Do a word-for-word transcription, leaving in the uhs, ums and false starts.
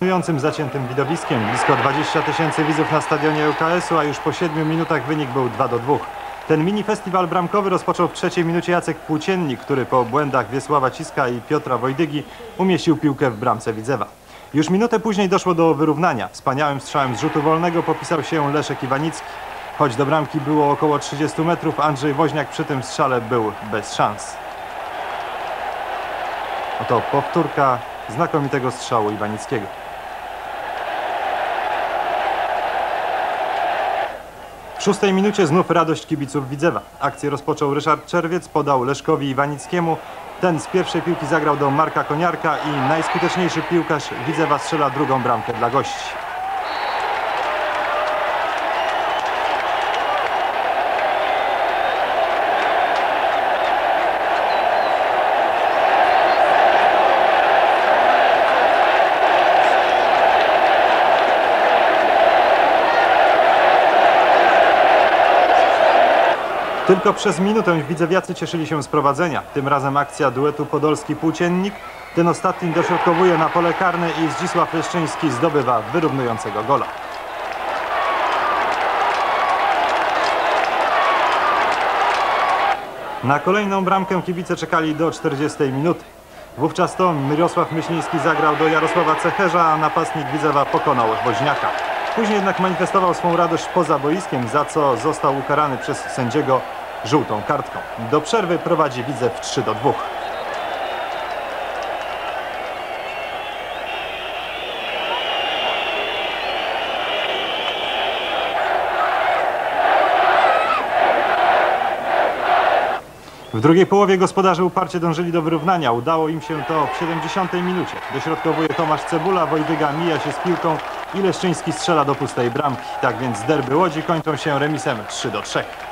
Imponującym zaciętym widowiskiem blisko dwadzieścia tysięcy widzów na stadionie ŁKS-u, a już po siedmiu minutach wynik był dwa do dwóch. Ten mini festiwal bramkowy rozpoczął w trzeciej minucie Jacek Płóciennik, który po błędach Wiesława Ciska i Piotra Wojdygi umieścił piłkę w bramce Widzewa. Już minutę później doszło do wyrównania. Wspaniałym strzałem z rzutu wolnego popisał się Leszek Iwanicki. Choć do bramki było około trzydziestu metrów, Andrzej Woźniak przy tym strzale był bez szans. Oto powtórka znakomitego strzału Iwanickiego. W szóstej minucie znów radość kibiców Widzewa. Akcję rozpoczął Ryszard Czerwiec, podał Leszkowi Iwanickiemu. Ten z pierwszej piłki zagrał do Marka Koniarka i najskuteczniejszy piłkarz Widzewa strzela drugą bramkę dla gości. Tylko przez minutę widzewiacy cieszyli się z prowadzenia. Tym razem akcja duetu Podolski-Płóciennik. Ten ostatni dośrodkowuje na pole karne i Zdzisław Leszczyński zdobywa wyrównującego gola. Na kolejną bramkę kibice czekali do czterdziestej minuty. Wówczas to Mirosław Myśliński zagrał do Jarosława Cecherza, a napastnik Widzewa pokonał Woźniaka. Później jednak manifestował swą radość poza boiskiem, za co został ukarany przez sędziego żółtą kartką. Do przerwy prowadzi Widzew trzy do dwóch. W drugiej połowie gospodarze uparcie dążyli do wyrównania. Udało im się to w siedemdziesiątej minucie. Dośrodkowuje Tomasz Cebula, Wojdyga mija się z piłką i Leszczyński strzela do pustej bramki. Tak więc derby Łodzi kończą się remisem trzy do trzech.